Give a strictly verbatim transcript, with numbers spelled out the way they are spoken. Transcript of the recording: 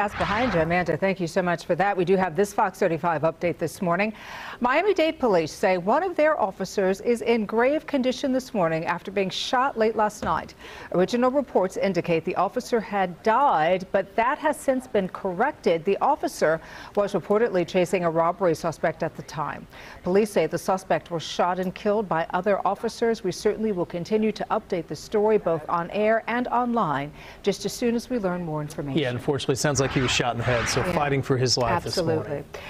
That's behind you. Amanda, thank you so much for that. We do have this Fox thirty-five update this morning. Miami-Dade Police say one of their officers is in grave condition this morning after being shot late last night. Original reports indicate the officer had died, but that has since been corrected. The officer was reportedly chasing a robbery suspect at the time. Police say the suspect was shot and killed by other officers. We certainly will continue to update the story both on air and online just as soon as we learn more information. Yeah, unfortunately, it sounds like Like he was shot in the head, so yeah. Fighting for his life. Absolutely. This morning.